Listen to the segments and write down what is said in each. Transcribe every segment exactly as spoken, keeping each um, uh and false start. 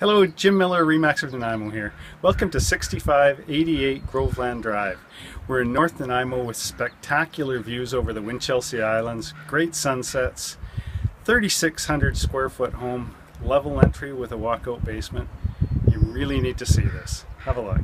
Hello, Jim Miller, RE/MAX of Nanaimo here. Welcome to sixty-five eighty-eight Groveland Drive. We're in North Nanaimo with spectacular views over the Winchelsea Islands, great sunsets, thirty-six hundred square foot home, level entry with a walkout basement. You really need to see this. Have a look.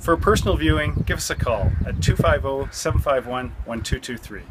For personal viewing, give us a call at two five zero, seven five one, one two two three.